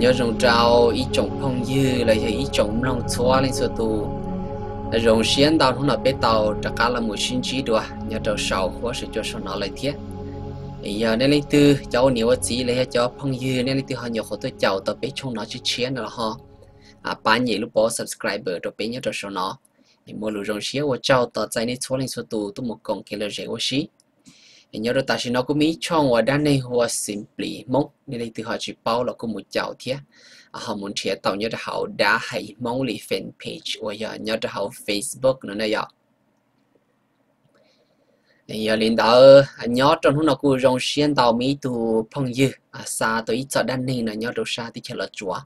nhớ rồng trào ý chồng không dư là gì ý chồng lòng xóa lên sơ tu rồng xiên tàu nó là bé tàu chắc cả là một sinh trí đùa nhớ trầu sầu khó sự cho nó lại thiết giờ nên lấy tư cháu nếu gì lấy cho phong dư nên lấy tư họ nhiều khổ tôi chào tập bé chung nó chứ chiến là ho à bán gì lúc bỏ subscriber cho bé nhớ trầu sầu nó mua lúa rồng xiên của cháu tàu chạy nên xóa lên sơ tu tôi một cổng kia là dễ quá xí nhớ đôi ta chỉ nói cũng mỹ trong và đan này hoa simply mong nên đây từ họ chỉ bao là cũng một chậu thế họ muốn chia tàu nhớ họ đã hay mong lì fan page của giờ nhớ họ Facebook nữa này ạ giờ lên đó nhớ trong hôm nào cũng rong xuyên tàu mỹ từ phong dư xa tới chợ đan này là nhớ đồ xa thì chỉ là chúa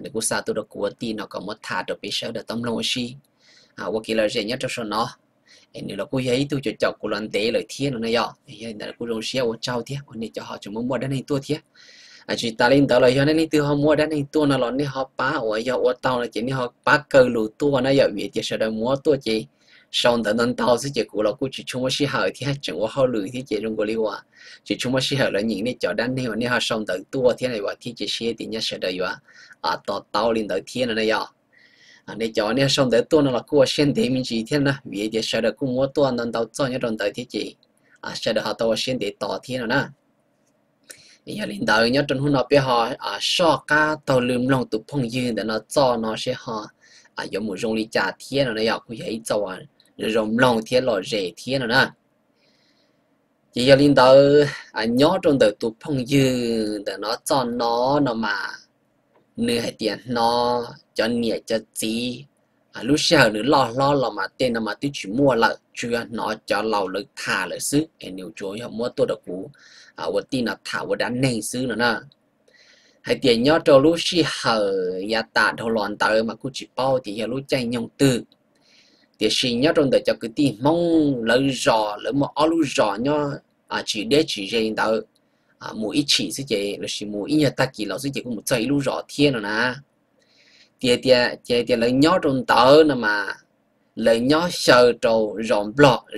để cô xa tôi được của tin nó có một thà được biết sao được tâm lòng gì qua kia là dễ nhớ trong số nó nếu là cô ấy tôi cho cháu cô lần té lời thiên rồi này ạ, là cô rồng xeo cháu thế, còn để cho họ chúng muốn mua đan này tua thế, chỉ ta lên tàu lời cho nên từ họ mua đan này tua nó lon này họ phá ở do ô tàu là chỉ nên họ phá cơ lù tua nó giờ việc chỉ sợ đâu mua tua chỉ, sau đó nên tàu sẽ chỉ cô là cô chỉ chung với sĩ hậu thế, chẳng có họ lười thế chỉ trong cô liu à, chỉ chung với sĩ hậu là những cái chỗ đan này mà nên họ xong tới tua thế này và thế chỉ xe thì nhớ sợ đời quá, à tàu lên tới thiên rồi này ạ. Này cho nên xong tới tuần là cô xem thấy mình chỉ thiên là vì để sợ được cô mua tuần lần đầu cho nhớ lần tới thế chị sợ được họ tàu xem để tỏ thiên rồi nè giờ lần đầu nhớ trong hôm nào biết họ so cả tàu lượm lòng tụt phong dư để nó cho nó sẽ họ giờ muốn dùng lý trả thiên rồi này họ cũng dễ cho anh dùng lòng thiên là rẻ thiên rồi nè chỉ giờ lần đầu nhớ trong tới tụt phong dư để nó cho nó mà nửa tiền nó cho nhẹ cho tí lúc sau nữa lo mà tên nó mà tôi chỉ mua là chưa nó cho lâu lực thả lợi sức nếu chúa họ mua tôi được cú và tin là thả và đã nền xứ nữa nè hãy tiền nhớ cho lúc sau nhà tạ đầu loạn tới mà cũng chỉ bao thì giờ lúc chạy nhông từ thì xin nhớ trong đời cho cứ tin mong lợi giò lợi một ao lúc giò nhớ chỉ để chỉ riêng tới mỗi ít chỉ suy chế là chỉ mỗi nhà ta kỳ là suy chế cũng một chơi lúc rõ thiên rồi nè tiệt lấy nhót trong tờ nè mà lấy nhót sờ trâu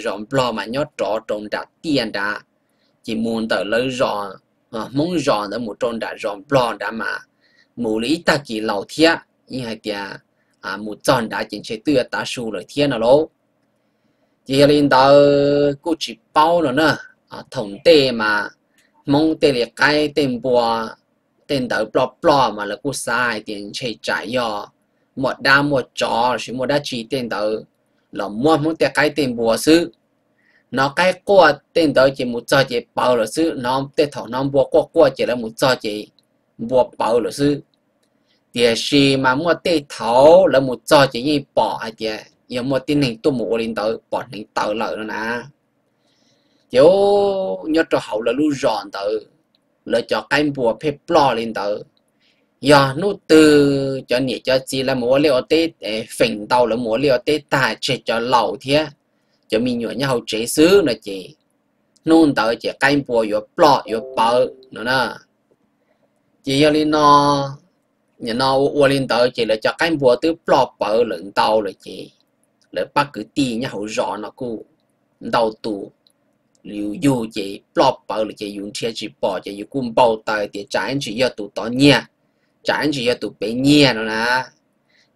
rộn bò mà nhót trọ trong đã tiền đã chỉ muốn tờ lấy rộn muốn rộn ở một trong đã rộn bò đã mà mỗi lý ta kỳ lầu thiên như hai tiệt một tròn đã chính chế tựa ta sù rồi thiên nào lố chỉ lên tờ cô chỉ bao rồi nè thống tê mà mong tê liệt cái tên bùa tên đỡ bò mà là cô sai tiền chạy trái do một đa một chó chỉ một đa chỉ tên đỡ là mua mong tê cái tên bùa xứ nó cái qua tên đỡ chỉ một trò chỉ bao là xứ nó tê thọ nó bùa qua chỉ là một trò chỉ bùa bao là xứ tiền gì mà mua tê thọ là một trò chỉ như bỏ hay gì giờ mua tiền này tôi mua lên đỡ bỏ này tờ lợi rồi nè chiếu nhớ cho hậu là lưu ròn tự là cho cái bùa phép lo lên tự giờ nó từ cho nhẹ cho chi là múa leo tết phình tàu là múa leo tết tài chỉ cho lẩu thế cho mình nhớ nhau chế xứ là chị nôn tự chỉ cái bùa vừa lo vừa bự nữa nè chị giờ lên nó nhà nó qua lên tự chỉ là cho cái bùa từ lo bự lẫn tàu là chị lại bắt cứ ti nhau ròn nó cũ đầu tù liu dù chỉ bỏ bờ là chỉ dùng xe chỉ bỏ chỉ dùng cung bao tay thì tránh chỉ do tụ tỏ nhẹ tránh chỉ do tụ bé nhẹ rồi nè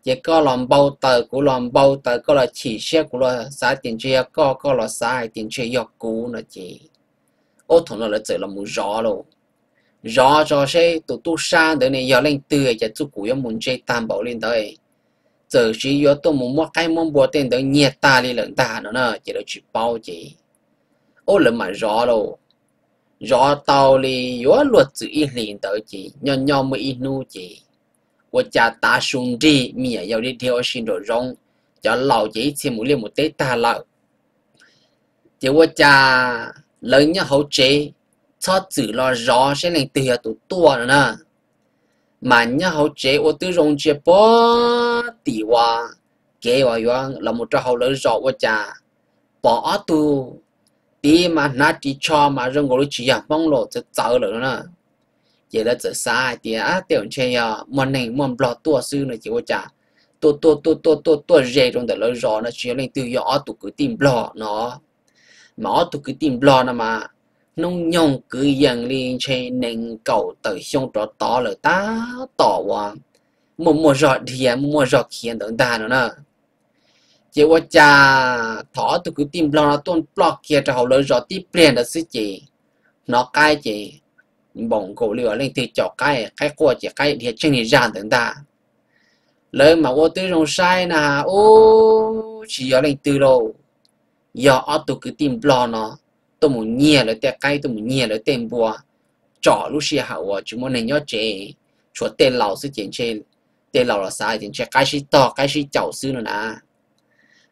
chỉ có làm bao tay của làm bao tay có là chỉ xe của là sai tiền xe có là sai tiền xe do cũ là chỉ ô thằng nó là chỉ là muốn rõ luôn rõ cho xe tụ sang tới này giờ lên từ giờ tụ cũ giờ muốn chơi tam bảo lên tới giờ chỉ do tôi muốn mua cái món bò tiền tới nhẹ ta đi lận ta nữa nè chỉ là chỉ bao chỉ ô lần mà rõ đâu rõ tàu thì gió luật sự yên liền tới chị nhau mới yên nu chị của cha ta xuống đi mẹ giàu đi theo xin đồ rong cho lão chị xem mũi lên một tết ta lão chị của cha lớn nhá hậu chế cho chữ lo rõ sẽ lên từ tụ tua rồi nè mà nhá hậu chế ô tư rong chế bó tỷ hoa kế hoa giang là một trò hậu lớn rõ của cha bỏ tu tí mà nát đi cho mà rong gối chỉ giảm mong lộ sẽ cháu nữa nè vậy là sẽ sai thì á tiểu chơi mà này mà bỏ tua sư này chỉ có trả tua rẻ trong đời lời rõ nó chỉ lên từ nhỏ tụ cứ tìm bỏ nó mà tụ cứ tìm bỏ nó mà nông nhung cứ dần lên trên nền cầu tới xung đó to là ta tỏ quá một giọt hiền một giọt hiền tưởng ta nữa nè chỉ qua cha thỏ tôi cứ tìm lo tuôn block kia cho họ lỡ giọt tiếp liền là xí chị nó cay chị bỏng cổ lửa lên thì chọc cay cay qua chị cay thì chân thì giàn tưởng ta lời mà qua tôi rồng sai nà ô chỉ ở lên từ đầu giờ tôi cứ tìm lo nó tôi muốn nhẹ lại tay cái tôi muốn nhẹ lại tên bùa trọ lúc xưa hậu chúng muốn này nhớ chị chúa tên lão sư chiến trên tên lão là sai chiến trên cái gì to cái gì chậu sư nữa nè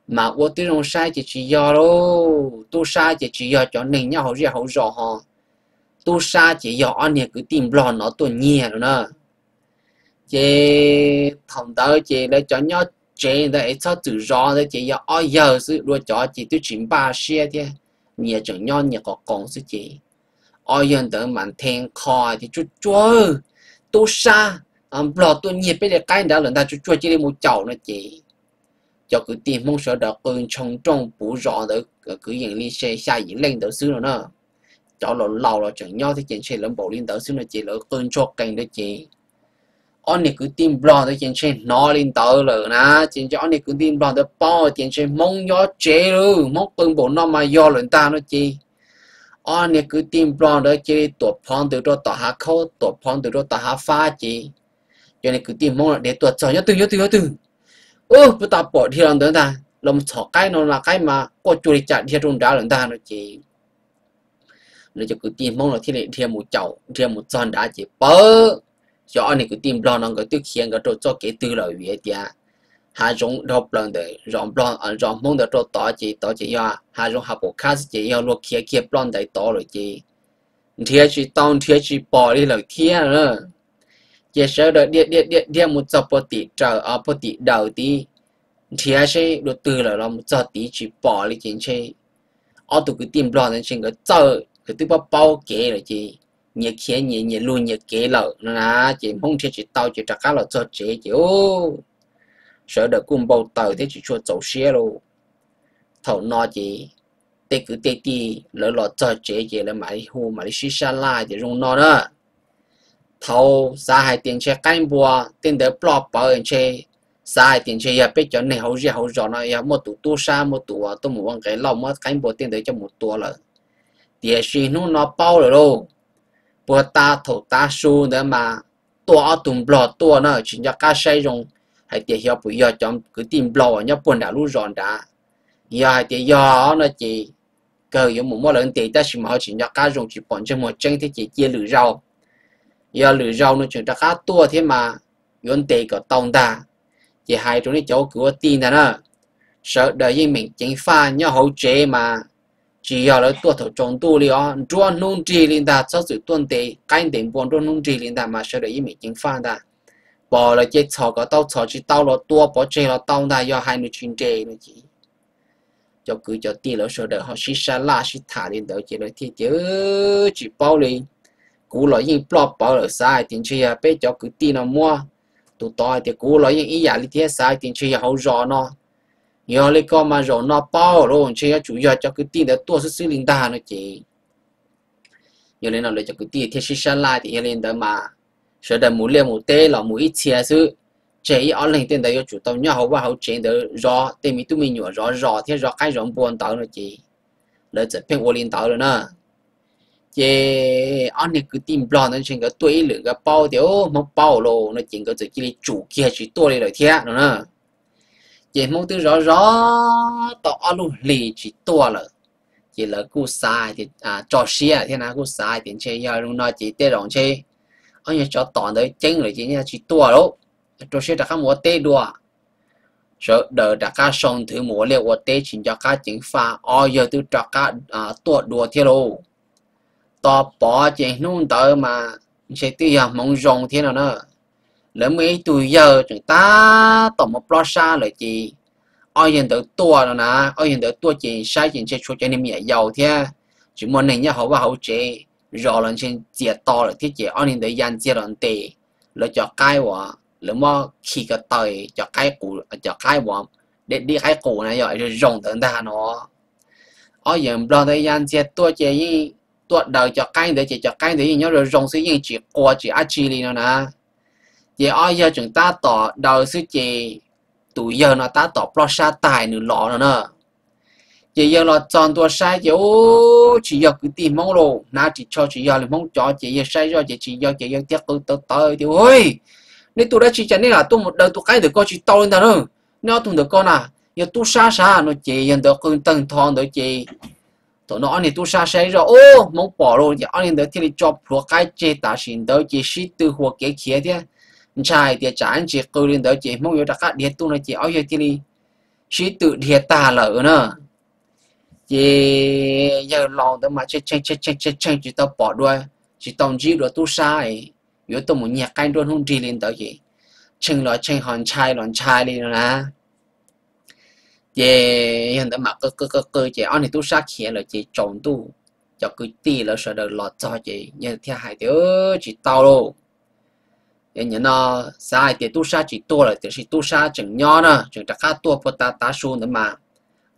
mà ô tôi rồng sai chỉ do đâu tôi sai chỉ do cho nên nhau hậu rõ họ tôi sai chỉ do anh này cứ tìm lo nó tôi nhẹ rồi nè chị thằng tớ chị để cho nhau chị để cho tự do để chị giờ ai giờ sự đua cho chị tôi chuyển ba xe chứ nhà trường nhau nhà có con sự chị ai giờ tưởng mình thèn coi thì chút chua tôi xa lọt tôi nhiệt bây giờ cái đã lần ta chút chua chỉ để một chậu nữa chị cho cứ tìm mong sợ đọc ơn trong trong bù rõ được cứ những ly xe xa những lên tới xứ nữa cho lâu là chẳng nhau thì chuyện xe lẫn bộ lên tới xứ nữa chị lỡ cơn cho cành đó chị anh này cứ tìm blog tới trên trên nó lên tờ rồi nè trên cho anh này cứ tìm blog tới po trên trên mong gió chế luôn mong từng bộ nó mà do lên ta nó chi anh này cứ tìm blog tới chơi tuột phong từ đó tỏ hạ khâu tuột phong từ đó tỏ hạ pha chi cho nên cứ tìm mong là để tuột sỏi nhớ từ ô bữa ta bỏ thì làm tới ta làm sọ cái nó là cái mà có chui chặt thì trong đá lên ta nó chi rồi cho cứ tìm mong là thế này thêm một chậu thêm một son đá chỉ bớ cho anh cứ tìm lo nó cái tiêu khiển cái chỗ cho cái tư lợi về thì hà giống đọc lần đấy giống lo anh giống mong được chỗ tỏ chỉ do hà giống học bộ khác chỉ do luôn kia kia lo đấy tỏ rồi chị thiệt chỉ tông thiệt chỉ bỏ đi rồi thiệt nữa giờ sau đó điện một giờ bớt tí chờ ở bớt tí đầu tí thiệt sẽ được tư lợi làm một giờ tí chỉ bỏ đi chính chứ ở tụi cứ tìm lo nên chính cái giờ cái tụi bao bao kế rồi chị nhiệt khí nhiệt luôn nhiệt kế lợ là chị không thể chị tao chị trả cá là cho chị ô sợ được cùng bầu tàu thế chị cho chậu xe luôn thầu no chị tê cứ tê ti lỡ lọt cho chị là mãi hù mãi xí xa la chị rung no đó thầu xa hai tiền xe canh bùa tiền đỡ bỏ bỏ anh chị xa hai tiền xe giờ biết cho này hậu gì hậu rõ nói một tủ tu xa một tủ tôi muốn cái lòng mất canh bùa tiền đỡ cho một tua lợ tiền xí nó bao rồi luôn bữa ta thổ ta su nữa mà tua tùng bò tua nó chỉ cho cá say rồng hay tiệt hiệu bây giờ chọn cứ tìm bò nhóc buồn đã lú ròn đã giờ hay tiệt giờ nó chỉ cờ giống một món lớn tiệt ta chỉ mà chỉ cho cá rồng chỉ bận trên một chân thì chỉ chia lưỡi rau giờ lưỡi rau nó chỉ cho cá tua thế mà vốn tiệt có tông ta chỉ hai chỗ này chỗ cửa tin ta nữa sợ đời riêng mình chính pha nhóc hậu chế mà chỉ giờ lấy tua thổ trồng tu đi ó, trua nung trì lên ta sau sự tuân tế canh đến buồn trua nung trì lên ta mà sau đấy ý mình chính phan ta bỏ là chết sò có tao sò chỉ tao là tua bỏ chê là tao ta do hai người chuyên trề nữa chỉ cho cứ cho ti lỡ sau đấy họ xí xa la xí thả lên tới chỉ lấy thì chứ chỉ bao liền cú lỡ những plot bỏ lỡ sai tiền chia bé cho cứ ti nó mua tụi tôi thì cú lỡ những ý giả lý thế sai tiền chia hậu rõ nó giờ lấy con mà rồi nó bao luôn chứ chủ yếu cho cái tiền để tua xứ linh đà nó chị giờ lên nào lấy cho cái tiền thiết xí lại thì lên đó mà sợ đời muốn lên một té là muốn ít chia xứ chỉ ở lên tiền đấy chủ tâm nhau hậu và hậu chuyện đó rõ tiền mình tụi mình nhỏ rõ thế rõ cái rõ buồn tao nó chị lấy trở thành ô linh tao rồi nè chị anh này cứ tìm lo nên chuyện cái tuổi lượng cái bao thiếu một bao luôn nó chuyện cái sự chỉ chủ kia chỉ tua lên rồi thế rồi nè chị muốn tư rõ tỏ luôn lì chỉ tua lợ chị lỡ cú sai thì trò xe thế nào cú sai tiền chơi giờ luôn nói chị tê rộng chơi ở nhà cho toàn tới chân rồi chị nha chỉ tua đâu trò xe đã khám mua tê đùa sợ đỡ đã cá xong thử mua liệu của tê chỉ cho cá chính pha oi giờ tôi cho cá tua đùa thế đâu to bỏ chị nung tới mà sẽ tư giờ mong rồng thế nào nữa lỡ mấy tuổi giờ chúng ta tổng một lo xa rồi chị ôi hiện tới tua rồi nè ôi hiện tới tua chị sai chị chơi cho nên mẹ giàu thế chỉ muốn này nhá hậu và hậu chế rõ lần trên chia to rồi thiết chế ôi hiện tới gian chia lần tệ rồi cho cái quả lỡ mà khi cái tời cho cái củ cho cái quả để đi cái củ này rồi rồng tới ta nó ôi hiện lo tới gian chia tua chị tuột đầu cho cái để chỉ cho cái để nhớ rồi rong xí những chỉ qua chỉ ăn chi đi nữa nè. Vậy ở giờ chúng ta tỏ đầu xí chỉ tụi giờ nó ta tỏ plasha tài nửa lọ nữa nè. Vậy giờ là chọn tua sai chỉ chỉ giờ cứ tìm mong lù na chỉ cho chỉ giờ là mong cho chỉ giờ sai rồi chỉ giờ tiếc tôi tới thì ôi nên tôi đã chỉ cho nên là tôi một đời tôi cái được coi chỉ to lên ta nữa nó tôi được con à giờ tôi xa xa nó chỉ giờ được con tầng thon được chỉ tụi nó thì tôi xa xây rồi ô mong bỏ luôn giờ anh được thì cho của cái chế tạo sinh tới chỉ xí từ hoặc cái kia thế trai thì trả anh chị cười lên tới chị mong yêu đặt các điện tôi nói chị ở giờ thì xí tự thiệt ta lỡ nữa chị giờ lòng tới mà chơi chị tao bỏ đuôi chị tao chỉ rồi tôi sai yếu tôi muốn nhặt cái luôn không đi lên tới chị chừng loại chừng hòn trai đi rồi nè chị hiện tại mà cơ chị anh thì tôi sát kia là chị trộn tôi cho cứ ti là sợ đời lọt cho chị như thế hai đứa chị tao luôn nhớ nó sai thì tôi sát chị tôi là thì tôi sát chừng nhỏ nè chừng đặc khác tôi phải ta xuống nữa mà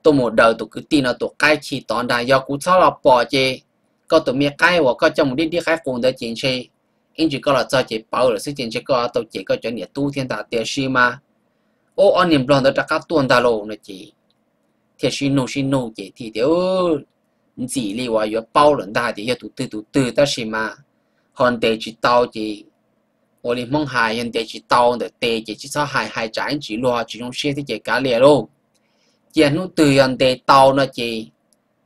tôi một đời tôi cứ tin là tôi cái chị toàn đại do cũng sao là bỏ chị có tôi mía cái hoặc có trong một đi đi khác cùng để chuyện gì anh chỉ có là cho chị bảo là sự chuyện chỉ có tôi chỉ có chuyện để tu thiên đạo tiền si mà ô anh niệm lòng đó đặc khác tuôn ta lộ này chị thiệt xin nô chị thì thiếu gì li hòa giữa bao lần ta thì giờ tụt từ ta si mà còn để chị tao chị ôi đi mong hài hiện tại chị tao để tê chị sao hài trái chị loa chị không xia thì chị cá lìa luôn chị nó từ hiện tại tao nó chị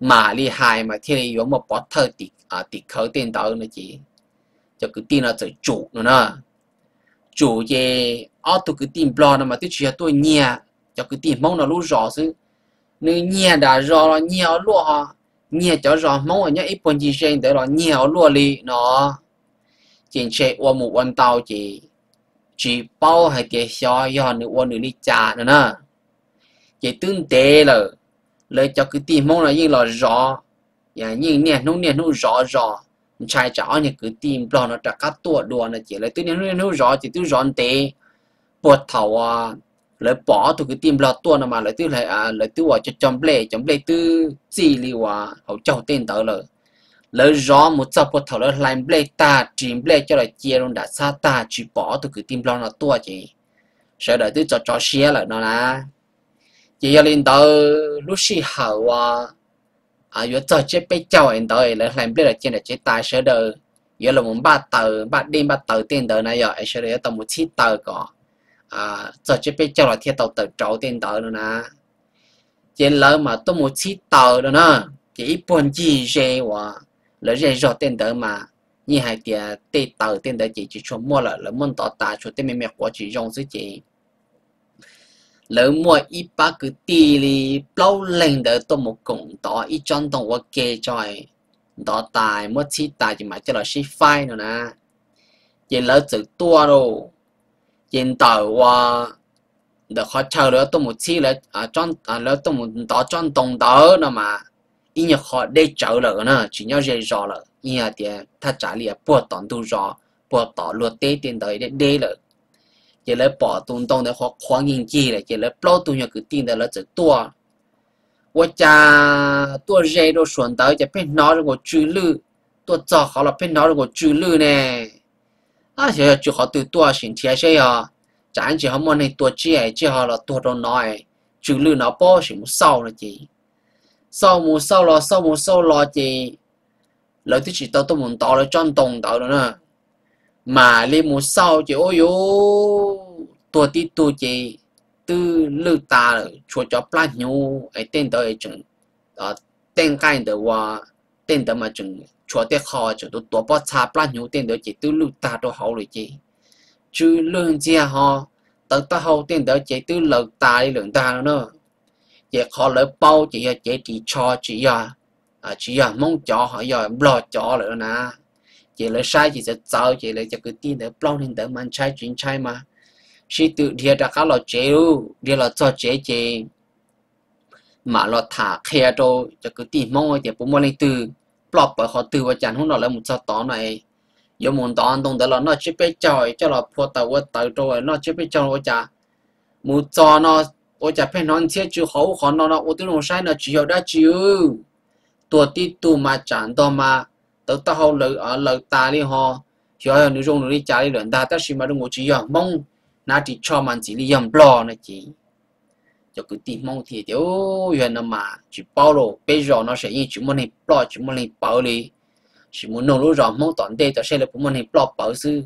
mà đi hài mà thì yếu một bó thơ tịt tịt khởi tiền tao nó chị cho cứ tin là tự chủ nữa nè chủ về ở tôi cứ tin blog nó mà tôi chỉ tôi nhẹ cho cứ tin mong nó lú rõ chứ nếu nhẹ đã rõ là nhẹ lúa nhẹ cho rõ mong ở những ít phần gì riêng để là nhẹ lúa đi nó chuyện chơi qua một quan tàu chỉ bao hay chơi xóa do nữa quan nữa đi trả nữa nè chỉ tương tế là lời cho cứ tìm mong là như là rõ và như nè nó rõ trai cháu như cứ tìm lo nó trả các tua đùa là chỉ là tự nhiên nó rõ chỉ tự rõ tế bột thầu lời bỏ tôi cứ tìm lo tua nó mà lại tự lại tự cho chấm lệ tư gì liều hậu châu tên tớ lời lỡ rõ một giờ một thầu lỡ làm ble ta chìm ble cho là chia luôn đã xa ta chỉ bỏ tôi cứ tìm lo là tua chị sợ đợi tôi cho xe lại nó là chị giờ lên tới lúc xì hậu giờ cho chết bé cháu anh tới lỡ làm ble là chia là chết ta sợ đợi giờ là muốn ba tờ tiền tờ này rồi sợ đợi tao một chiếc tờ có cho chết bé cháu là thiệt tao tờ trâu tiền tờ nữa nè chị lỡ mà tôi một chiếc tờ nữa nè chị buồn gì vậy lỡ rẻ rò tiền đó mà như hai tia tê tờ tiền đó chị chỉ cho mua là muốn tỏ tài cho tên mẹ của chị dùng với chị lỡ mua ít ba cứ tì lì lâu lên đỡ tôi một cổng tỏ ít trong tông qua kê trời tỏ tài mất chi tài chỉ mà cho là chi phai nữa nè chị lỡ chữ tua đâu chị tờ qua được khó chờ lỡ tôi một chi lỡ trong lỡ tôi một tỏ trong tông đó nữa mà ý nhà họ để cháu lỡ nè chỉ nhau dễ rõ lỡ ý nhà thì ta trả lìa bỏ tòn tu rõ bỏ tỏ luật tế tiền tới để đê lỡ chỉ lấy bỏ tung tông để họ khó nghiên chi là chỉ lấy bao tu nhà cứ tin là chỉ tua qua cha tua dễ đồ xuân tới chỉ biết nói rồi chửi lư tua cho họ là biết nói rồi chửi lư nè à chỉ là họ từ tua sinh chia sẻ à chẳng chỉ họ muốn này tua chia chỉ họ là tua đồ nói chửi lư nó bỏ chỉ một sau là chỉ sau mùa chị lợi thứ chị tôi muốn tỏ là trong tùng tỏ nữa nè mà lên mùa sau chị ôi dồi tôi tí tôi chị tư lưu ta rồi cho plát nhu ấy tên tới chừng tên cái đó qua tên đó mà chừng cho tiếc khó chừng tôi tổ bát cha plát nhu tên đó chị tư lưu ta đó hậu rồi chị chứ lương chia họ tới ta hậu tên đó chị tư lưu ta đi lượng ta nữa chị khó lỡ bao chị giờ chị cho chị giờ mong cho họ giờ lo cho rồi nè chị lỡ sai chị sẽ sao chị lại cho cái tin để bao nên để mình sai chuyện sai mà chị tự thiệt ra các loại chéo điều là cho chị mà lo thả khe đâu cho cái tin mong chị cũng muốn lên từ blog bởi họ từ và chẳng hôm nào là một sao tỏ này giờ muốn tỏ tông để là nó chỉ biết chơi cho là phô tờ qua tờ rồi nó chỉ biết chơi chả muốn cho nó ôi chả phải nói thế chứ hậu khó nó ô tô sai nó chỉ hiểu đã chịu tuổi tí tu mà chẳng to mà tới ta hầu lợi ta đi ho cho hay nội dung nội đi trả đi luyện ta tất nhiên mà đừng ngồi chỉ dòng mong na chỉ cho mình chỉ đi dòng bò này chỉ cho cứ tìm mong thì thiếu huyền mà chỉ bao đồ bây giờ nó sẽ như chúng mình này bò chúng mình này bảo đi chỉ muốn nông lúa rộng mong toàn tê ta sẽ là chúng mình này bò bảo sư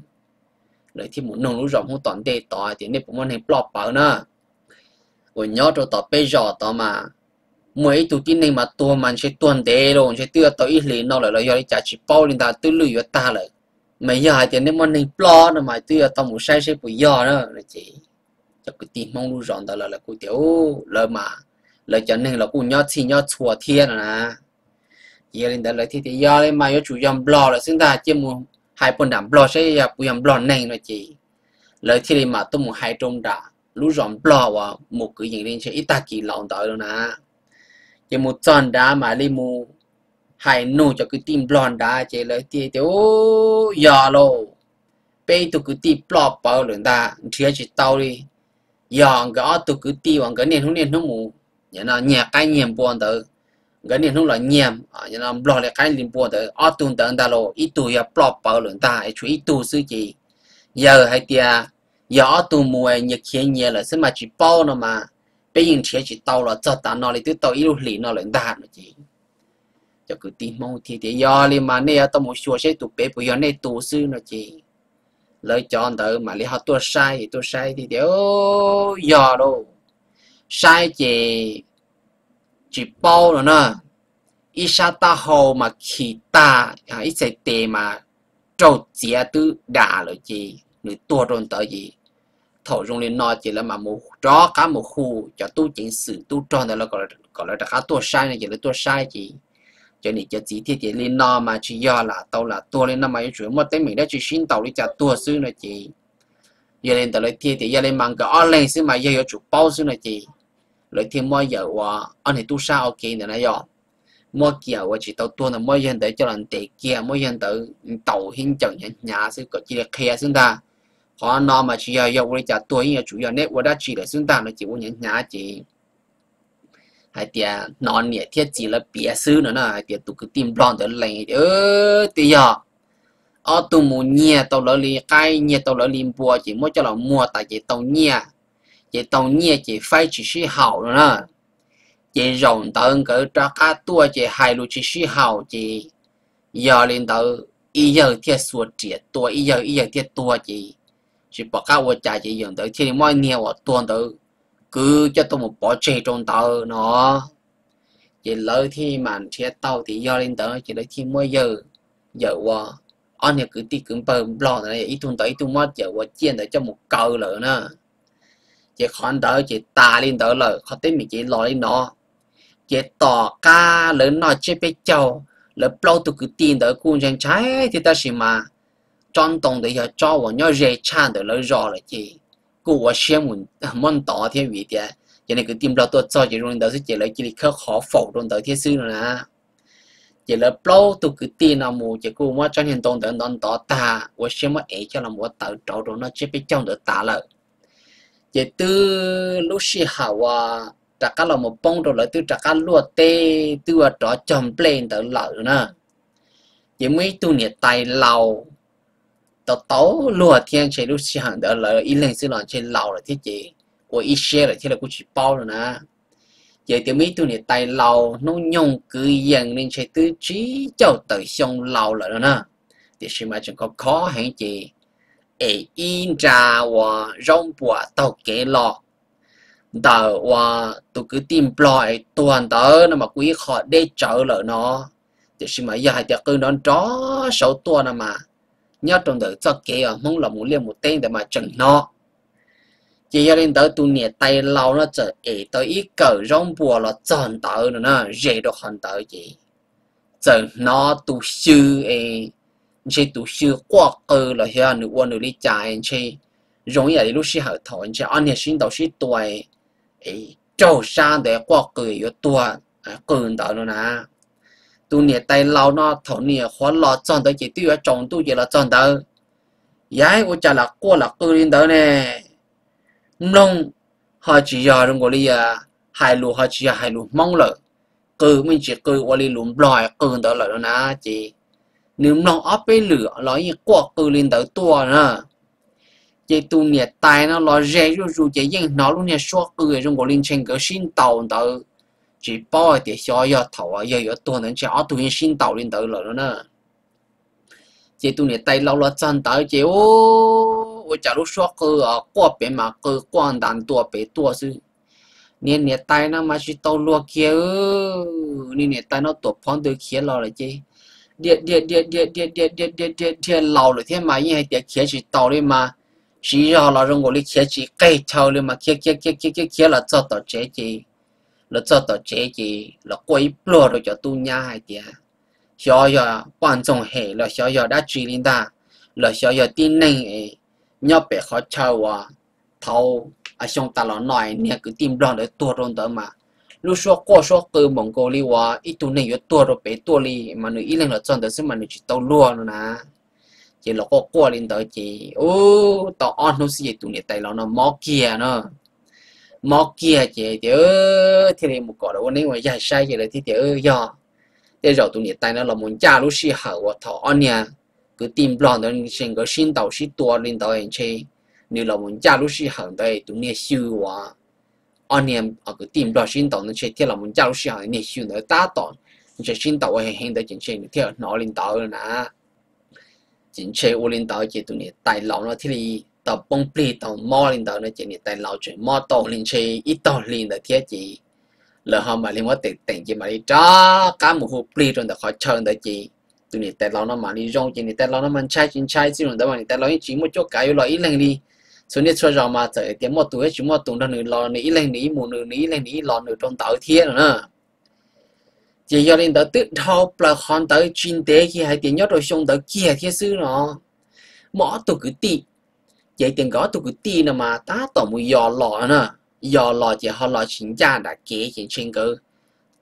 lấy thì muốn nông lúa rộng mong toàn tê tỏi thì nên chúng mình này bò bảo nữa rồi nhớ cho tỏ bây giờ tỏ mà mấy tụi tin này mà tua mình sẽ tuần tê rồi sẽ tiêu tỏi ít liền nó lại là do đi trả chỉ bao lên ta tư lưỡi cho ta lại mấy giờ thì nếu mà nên lo nữa mà tôi tao muốn sai sẽ bị do đó là chỉ cho cái tim mong luôn rộn ta là cô tiểu lời mà lời cho nên là cô nhớ thì nhớ chùa thiên là giờ lên ta lời thì do lên mà do chủ dòng lo là chúng ta chỉ muốn hai phần đảm lo sẽ là cô dòng lo này là chỉ lời thì mà tôi muốn hai trong đã luôn rộn lo và một cái gì lên sẽ ít ta kỳ lỏng tới rồi nè chỉ một tròn đá mà đi mua hai nô cho cái tim blond đã chế lấy tiền thì ô giờ rồi bây tụi cái tim blond bảo lượng ta chia chỉ tao đi giờ cái tụi cái tim còn cái nền không mù nhà nó nhà cái nhèm buồn tới cái nền không là nhèm nhà nó blond là cái nền buồn tới ở tuần tới ta rồi ít tuổi blond bảo lượng ta ấy chú ít tuổi suy gì giờ hay tiền giờ tuổi mùa nhiệt khí nhiệt là xem mà chỉ bao nó mà bây giờ chia chỉ tao là cho ta nó thì tụi tao ít lì nó lượng ta chỉ cho cứ tìm mong thì do liền mà nè tao muốn xua sẽ tụt bể bây giờ nè tụt sư nó chỉ lời chọn tự mà liền họ tôi sai thì đéo giờ đâu sai chỉ bao rồi nè ít sao ta hồ mà khi ta ít sẽ tệ mà trâu chia tứ đà rồi chị người tua trôn tới gì thổ dùng liền nói chỉ là mà một chó cá một khu cho tu chỉnh sự tu tròn là gọi là cả tua sai này chỉ là tua sai chị cho nên cho chỉ thiết lên nó mà chỉ do là tôi lên nó mà chuyện một tới mình đã chỉ xin tàu đi trả tua xứ này chị giờ lên tàu lấy thiết thì giờ lên mang cái online xứ mà giờ chụp bao xứ này chị lấy thêm mỗi giờ qua anh thì tu sao ok nữa này rồi mỗi giờ qua chỉ tàu tua là mỗi dân tới cho lần tệ kia mỗi dân tới tàu hiện trận nhà xứ có chỉ là khe xứ ta họ nó mà chỉ giờ đi trả tua như chủ yếu net qua đã chỉ là xứ ta nó chỉ muốn nhà chị hay tiệt non nhẹ thiết chỉ là bịa xứ nữa nè hay tiệt tụi cái tim blond tới lành tiệt giờ ở tụi mù nhẹ tàu lỡ li cái nhẹ tàu lỡ lim bùa chỉ mới cho là mua tại chị tàu nhẹ chị phải chỉ suy hậu nữa nè chị rồng tàu cỡ cho cá tua chị hai lú chỉ suy hậu chị giờ lên tàu ý giờ thiết suột triệt tua ý giờ thiết tua chị bỏ cá vô trái chị dùng tới thì mọi nhiều ở tuần tới cứ cho tôi một bỏ chế trong tàu nó chỉ lỡ thì màn chia tàu thì do lên tới chỉ lấy thì mỗi giờ qua anh thì cứ ti cứng bơm lo này ít tuần tới tuần mất giờ qua chia để cho một câu lỡ nữa chỉ khoản tới chỉ ta lên tới lỡ khó tới mình chỉ lo lên nó chỉ tỏ ca lớn nói chế bé châu lỡ lâu tôi cứ tin tới cuốn trang trái thì ta chỉ mà trong tuần để giờ cho vào nhau dễ chăn để lỡ rõ là gì của xem muốn tỏ thế vị thế, cho nên cứ tìm ra tôi cho chị luôn đó sẽ chị lấy chị khóc khó phẫu luôn tới thế sư rồi nè, chị lấy lâu tôi cứ tin là mù chị cô muốn cho hiện tồn tại non tỏ ta, của xem mà ấy cho là muốn tạo trâu rồi nó chết bên trong được ta lợi, chị từ lúc xí hậu trả cá là một bông rồi lại từ trả cá lúa tê từ ở trọ trồng lên tới lợi nè, chị mới tu nhiệt tài lầu tao tấu lúa thiên chế lúc xí hàng đó là ít lên xí lòn chế lầu là thiết chế, của ít xe là thiết là cũng chỉ bao rồi nè. Giờ thì mấy tụi này tài lầu nó nhông cứ dần lên chế tứ trí cho tới xong lầu lại rồi nè. Thì xí mà chẳng có khó hạn chế, ế in trà và rong bùa tàu kế lọ, tàu và tụi cứ tìm loài toàn tớ nó mà quý khó để trở lại nó. Thì xí mà giờ thì cứ đón chó sáu tua nè mà. Nhớ trong đời cho kia mong là muốn liên một tên để mà chừng nó chỉ cho nên tới tụi nè tay lau nó trở ế tới ít cỡ rong bùa là tròn tới nữa nè dễ được hòn tới chị trở nó tụi sư ế chị tụi sư quá cơ là hiểu nữ quân nữ đi chạy chị giống như lúc xưa học thọ chị anh nhà sinh đầu sinh tuổi ế trâu sang để quá cười yếu tuổi cường tới nữa nè tụi nè tay lau nó thổ nè khó lo chọn tới chỉ tiêu ở trong tụi chỉ là chọn tới, giái của cha là cô là cứ lên tới nè, nông họ chỉ giờ trong cái gì à, hai lúa họ chỉ hai lúa mong lợi, cứ mình chỉ cứ qua đi lúm loài cứ tới lợi đó nè chị, nếu nó áp với lửa nó quạt từ lên tới tua nữa vậy tu nhiệt tài nó lo rẻ rồi rồi vậy nhưng nó luôn nhiệt xóa cười trong bộ linh trên cửa xin tàu tới chỉ bao để cho giờ thầu ở giờ tuần đến cho tu nhiệt xin tàu lên tới rồi nữa vậy tu nhiệt tài lâu lo chân tới vậy ô ôi chả lúc xóa cười ở quạt bên mà cười quan đàn tua bé tua chứ nên nhiệt tài nó mà chỉ tàu lo kia nên nhiệt tài nó tổ phong từ kia lo là gì điện lâu rồi thế mà như thế điện kia chỉ tàu đi mà chỉ cho là rong của đi kia chỉ cây tàu đi mà kia là cho tàu chế gì là cho tàu chế gì là quay bùa rồi cho tu nhà hay thế cho giờ quan trọng hệ là cho giờ đã truy lên ta là cho giờ tin nè nhớ bé khó chịu à thâu à xong ta là nói nè cứ tìm đoan để tua luôn đó mà lúc xưa qua xưa từ mông cổ đi qua ít tuổi này tua rồi bé tua đi mà người ít lên là chọn tới xem mà người chỉ tao luôn rồi nè chỉ là có qua lên tới chỉ ô tao ăn nó gì tụi này tại nó mò kia chỉ thì thì một cỏ đâu nên mà dài sai chỉ là thì do để rồi tụi này tại nó là muốn cha lúc xưa hở và thọ ăn nha cứ tìm lon đó xem có xin tàu xin tua lên tới anh chơi nếu là muốn cha lúc xưa hở đây tụi này siêu quá anh em ở cái tìm đoạt sinh tồn nó sẽ theo là muốn giao xe hàng này siêu nữa ta tồn sẽ sinh tồn hay hiện tại chính trị theo nó lên tàu rồi nè chính trị ô lên tàu chỉ tụi này tài lão nó thì đi tàu bông pli tàu mò lên tàu nó chỉ này tài lão chuyển mò tàu lên chơi ít tàu lên là thế chỉ là họ mà liên quan tiền tiền chỉ mà đi cho cá một hộp pli rồi là khỏi chơi là chỉ tụi này tài lão nó mà đi rong chỉ này tài lão nó mang chai chứ rồi đó mà tài lão chỉ một chỗ cái loại ít lên đi số này cho rằng mà trời tiếng một tuổi chỉ một tuần đơn lò nỉ lên nỉ mù nỉ lên nỉ lò nửa trong tàu thiên nữa chỉ do nên tới tự thao là con tới chuyên tế khi hai tiếng nhót rồi xong tới kia thiên sư nó mỏ tụ cứ tì vậy tiền có tụ cứ tì là mà tá tổng một giò lò nữa giò lò chỉ họ lò chính cha đã kế chính trên cơ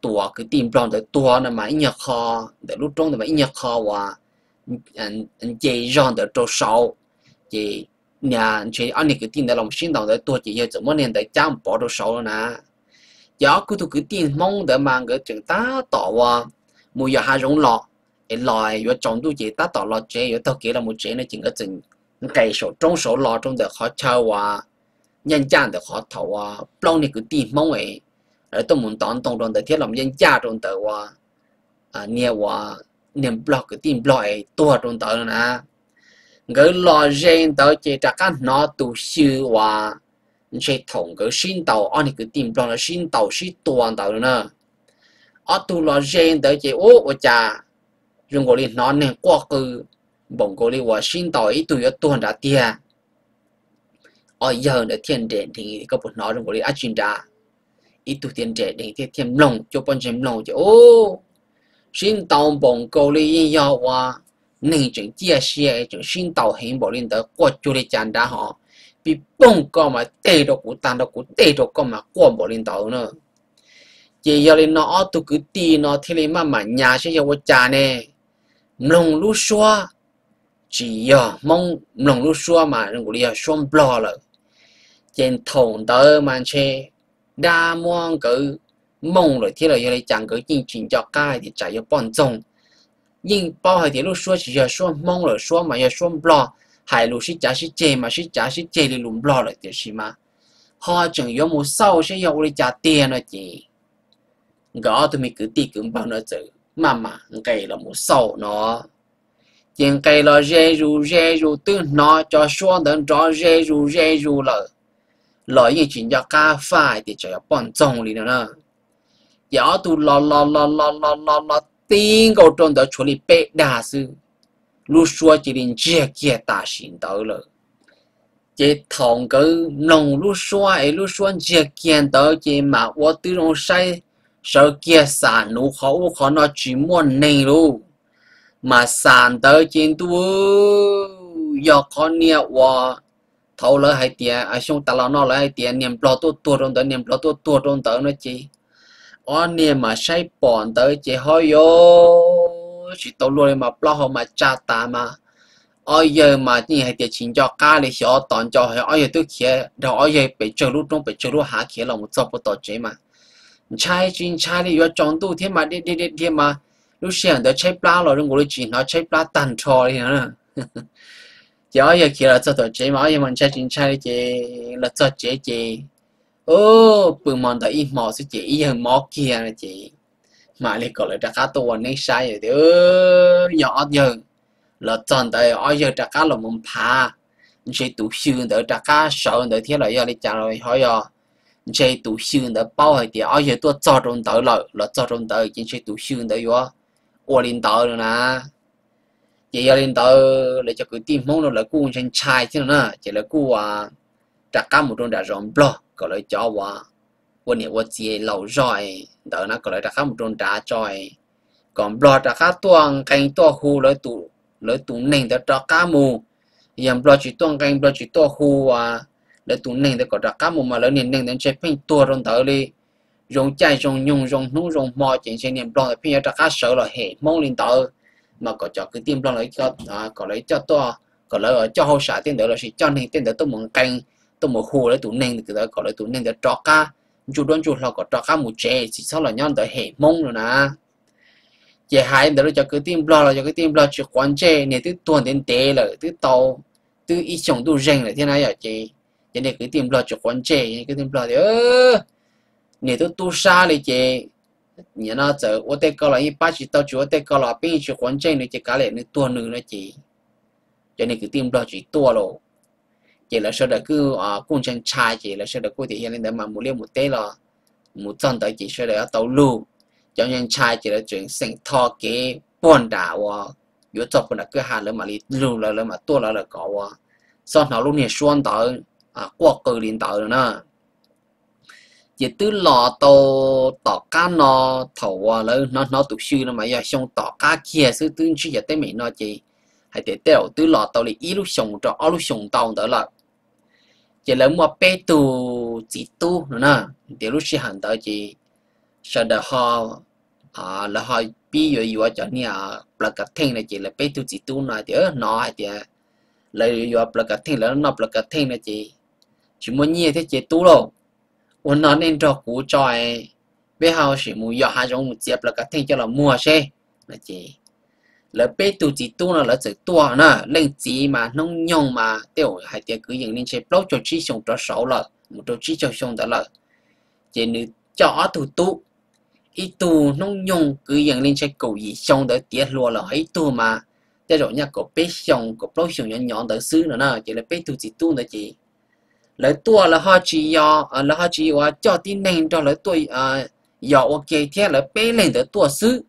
tua cứ tìm tròn tới tua là mà nhặt kho để lúc trong là mà nhặt kho và anh chị giòn tới trâu sâu chị nhà chị anh này cứ tin tại lòng sinh động tới tôi chỉ giờ chỉ muốn nên tại cha bỏ đồ sổ nè, giờ cứ tôi cứ tin mong để mang cái chuyện tá tỏ qua, mua giờ hai giống lọ, cái lọ vừa trồng tôi chỉ tá tỏ lọ chế vừa tao kể là một chế này chỉ có chừng cây sổ trong sổ lọ trong để khó chơi qua, nhân cha để khó thầu qua, lâu này cứ tin mong ấy, để tôi muốn tán tông trong để thiết lòng nhân cha trong tới qua, nhà qua niềm lo cứ tin lo ấy tua trong tới nè. Người lo riêng tới chỉ ra các nó tu siêu hòa sẽ thủng cái sinh tàu anh cứ tìm ra là sinh tàu sĩ toàn tàu nữa ở tu lo riêng tới chỉ ô cha dùng gọi nó nên qua cứ bỗng gọi là sinh tàu ít tuổi tuần đã tia ở giờ để thiên đền thì các bạn nói dùng gọi là chuyên gia ít tuổi thiên đền thì thêm lòng cho bọn thêm lòng chứ ô sinh tàu bỗng gọi là nhau hòa nên chuyện chia sẻ chuyện sinh tàu hiện bộ lên tới qua chủ đề chán đã họ bị bông co mà tê đồ của tan đồ của tê đồ co mà qua bộ lên tàu nữa chỉ do lên nó tôi cứ tin nó thế này mà nhà sẽ giàu cha nè lòng lú xóa chỉ do mong lòng lú xóa mà người đi xóm bò rồi trên thôn tới mà xe đa mong cứ mong rồi thế là do đây chẳng cứ chương trình cho cái thì chạy cho bọn rồng nhưng bao thời thì lúc xưa chỉ là xưa mong rồi xưa mà giờ xưa lo hại lúc xí chả thì lùm lo rồi thì gì mà họ chẳng có một sau sẽ giàu đi trả tiền rồi chị gõ tụi mình cứ tì cứng bao nữa chứ mà cây là một sau nó chuyện cây là rê ru từ nó cho xưa đến cho rê ru lợi như chuyện cho cà phê thì chỉ là bọn trông đi nữa giờ tụi lo tiếng cầu trong đó xử lý bé đa sư lúc xưa chỉ đến chia kia ta xin tới rồi chỉ thằng cứ nông lúc xưa chia kia tới chỉ mà vô tư nông say sợ kia sản nụ khó nó chỉ muốn này luôn mà sản tới chỉ tu do con nhà và thâu lấy hai tiền ai xong ta là nó lấy hai tiền niềm lo tu trong tới niềm lo tu trong tới nó chỉ anh em mà say bọn tới chỉ hơi vô chỉ tao luôn mà lo họ mà cha ta mà ôi giờ mà như thế thì chính cho cá để cho toàn cho hay ôi giờ tôi kia đó ôi giờ bị trừ lúc trong bị trừ lúc hạ kia là một số bộ tổ chế mà trai chuyên trai thì vô trong tu thế mà đi mà lúc xem tới chép lá rồi trong cuộc đời chuyện nó chép lá tàn trò đi nữa giờ giờ kia là cho tôi chế máu giờ mình chơi chuyện chơi chế là cho chế chế ô bừng mòn tới im mỏ sẽ chế giờ mỏ kia là chế mà lại còn lại trả cá tuần này sai rồi đứa nhỏ giờ là toàn tới ôi giờ trả cá là mồm phá chế tủ xương tới trả cá sợ tới thế là giờ đi trả rồi hỏi giờ chế tủ xương tới bao hồi thì ôi giờ tôi cho trong tới là cho trong tới chính chế tủ xương tới vô ô lên tới rồi nè chị lên tới để cho cứ tìm món nó là cuốn tranh trai chứ nữa chỉ là cuốn trả cá một trong đã rộng bò có lấy cho qua quân hiệu quân gì lâu rồi đỡ nó có lấy trả cá một trong trả trời còn bò trả cá tuang canh to khu lấy tủ nền để trả cá mù dầm bò chỉ tuang canh bò chỉ to khu lấy tủ nền để có trả cá mù mà lấy nền nền để chế phim tua trong tới đi rồng chai rồng nhung rồng nú rồng mò chuyện chế niệm bò để phim trả cá sợ là hệ món lên tới mà có cho cái tiêm lo lấy cho có lấy cho to có lấy cho hậu xã tiền đó là chỉ cho nên tiền đó tôi muốn canh tôi muốn khu lấy tủ nền từ đó có lấy tủ nền để trọ cá chú đoán chú là có trọ cá một trẻ chỉ sau là nhon tới hệ mông rồi nè chị hai đó cho cái tiêm lo là cho cái tiêm lo chỉ quan trẻ này thứ tuần đến té là thứ tàu thứ ít chồng tu rèn là thế này rồi chị cho nên cái tiêm lo chỉ quan trẻ cái tiêm lo thì này thứ tu xa này chị nhà nó chở ô tô coi là như ba chỉ tàu chúa ô tô coi là bên chỉ quan trọng này chỉ cá lẻ này tua nướng này chỉ cho nên cứ tìm đó chỉ tua rồi chỉ là sau đó cứ cũng chẳng trai chỉ là sau đó cô thì hiện lên để mà một liều một té là một trận tới chỉ sau đó tàu lù cho nên trai chỉ là chuyện sinh thọ cái buồn đảo vô cho phần là cứ hà lớn mà đi lù là lớn mà tua là có sau nó lúc này xuân tới qua cờ liền tới rồi nữa chỉ tứ lò tàu tỏ cá nó thầu lớn nó tụt sư nó mà giờ xong tỏ cá kia sư tứ sư giờ tới mình nó chỉ hay để tèo tứ lò tàu này ít lúc xong cho ít lúc xong tàu đó là chỉ lấy mua bé tu chỉ tu nữa nè để lúc sư hành tới chỉ sau đó họ là họ ví dụ như ở chỗ này là cái thằng này chỉ là bé tu chỉ tu này thì nó hay thì lấy dụ là cái thằng là nó là cái thằng này chỉ muốn nghe thế chỉ tu rồi ôn nó nên cho cú tròi bé hao chỉ muốn dọa hai giống một chiếc là cái thằng cho là mua xe là chị là bé tu chỉ tu nó là sự tua nè lên chỉ mà nông nhông mà tiểu hải tiệc cứ dựng lên xe blog cho trí sống cho sáu lợn một trò trí cho sống đã lợn chị nữ cho thủ tu ít tu nông nhông cứ dựng lên xe cầu gì xong tới tiệt lùa là ấy tu mà cho rồi nha có bé xong có blog xong nhỏ nhỏ tới xứ nữa nè chị là bé tu chỉ tu nữa chị lấy tua là họ chỉ do là họ chỉ cho tin nên cho lấy tôi do ok thế là bé lên tới tua xứ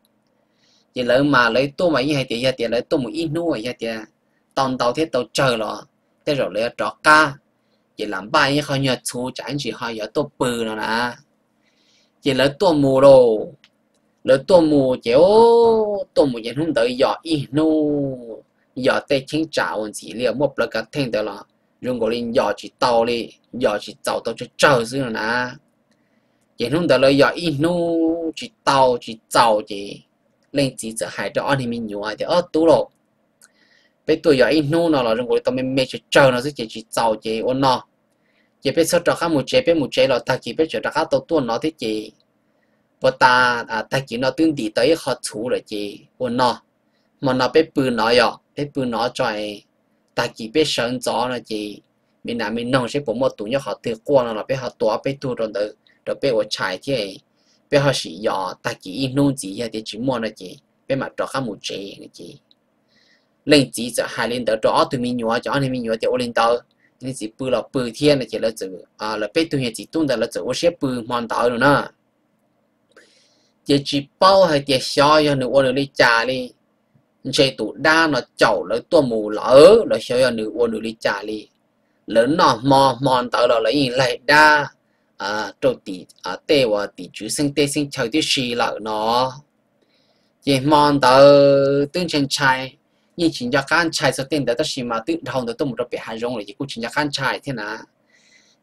thì lấy mà lấy tua mà như thế thì lấy tua một ít nuôi thì toàn tàu thế tàu trời rồi thế rồi lấy trọ cá thì làm bài như họ nhờ chú chẳng chỉ họ nhờ tua bự rồi nè thì lấy tua mù đồ lấy tua mù chéo tua mù gì không tới do ít nuôi do tây chính trào chỉ liệu một là cả thằng đó là dùng gọi lên dò chỉ tàu đi dò chỉ tàu tàu chờ xíu nữa nè chỉ không tới lời dò in nu chỉ tàu chỉ lên chỉ sợ hại cho anh thì mình nhiều ai thì tú lộ bây tuổi dò in nu nó là dùng gọi tao mình mê chờ nó sẽ chỉ tàu chỉ ôn nó chỉ biết sao cho khác một chế là ta chỉ biết cho khác tàu tuôn nó thế chỉ và ta chỉ nó tương tỷ tới khó chú rồi chỉ ôn nó mà nó biết bự nó dò biết bự nó trời ta chỉ biết sơn gió là chỉ mình làm mình nông sẽ bỏ một túi nhớ họ từ qua là biết họ tua biết tu rồi từ rồi biết họ chạy thế biết họ sử dụng ta chỉ nông chỉ là để chỉ mua là chỉ biết mà cho các một chế là chỉ lên chỉ giờ hai lên tới đó tụi mình nhớ cho anh mình nhớ thì ô lên tới nên chỉ bự là bự thiên là chỉ là chữ là biết tụi hiện chỉ tung tới là chữ ô sẽ bự hoàn tới rồi nè chỉ bao hay chỉ soi cho nó ô nó đi trả đi chế tụ đa nó chậu lấy tua mù lỡ là chơi ở nữ ô nữ đi trả đi lớn nó mò mòn tới là lấy lại đa trâu tỉ tê và tỉ chú sinh tê sinh chơi tí xì lỡ nó vậy mòn tới tương trên trai như chính cho can trai số tiền tới tất xì mà tự đầu tới tôi một đôi bể hai rong là chỉ cũng chính cho can trai thế nè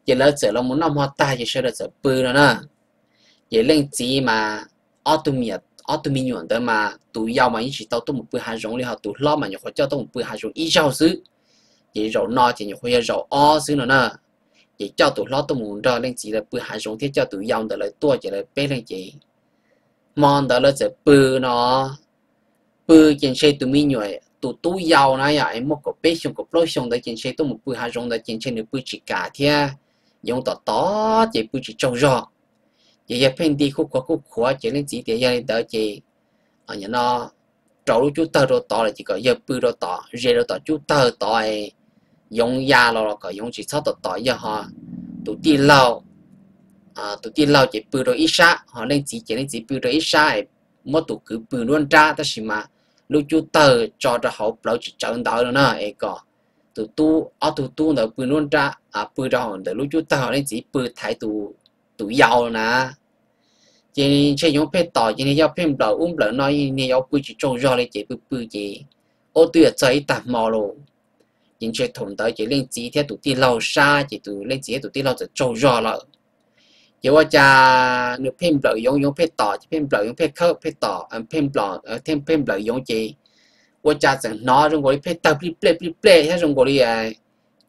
vậy lỡ giờ là muốn nó mò tai vậy sẽ là giờ bự rồi nè vậy lên gì mà automated ở tụi mình nhận tới mà tụi giàu mà những chị tao tôi một bữa hai rồng đi học tụi lo mà nhiều khó cho tôi một bữa hai rồng ít giàu xứ chỉ giàu no chỉ nhiều khó giàu o xứ nữa nè chỉ cho tụi lo tôi muốn cho nên chỉ là bữa hai rồng thế cho tụi giàu tới lại tua chỉ là bé lên chỉ mòn tới là sẽ bự nó bự trên xe tụi mình nhồi tụi tôi giàu này à em một cái bê xong cái lối xong đấy trên xe tôi một bự hai rồng đấy trên xe nửa bự chỉ cả thế giống tọt tọt chỉ bự chỉ trâu rọ chỉ là phen đi khúc khóa chỉ lên chỉ để ra đỡ chỉ ở nhà nó trâu chú tơ rồi tọt là chỉ có giờ bự rồi tọt rê rồi tọt chú tơ tọt giống da rồi có giống chỉ sao tọt tọt giờ họ tụi đi lâu tụi đi lâu chỉ bự rồi ít xa họ lên chỉ bự rồi ít xa mất tụi cứ bự luôn ra ta xí mà lúc chú tờ cho ra học lâu chỉ chọn đó nữa nè có tụi tu ở tụi tu nó bự luôn ra bự ra hòn để lúc chú tờ lên chỉ bự thái tụi giàu nè cho nên chơi giống phe tỏi cho nên giao phe đầu lỡ nói nên giao bự chỉ trâu rò lên chỉ bự chỉ ô tuyệt chơi tạm mò luôn nhưng chơi thủng tới chỉ lên chỉ theo tụi đi lâu xa chỉ tụi lên chỉ tụi đi lâu chỉ trâu rò lại chỉ qua cha được phim lợi dụng phê tỏ phim lợi dụng phê khớp phê tỏ phim lợi thêm phim lợi dụng chỉ qua cha rằng nó trong gọi phê tập play hết trong gọi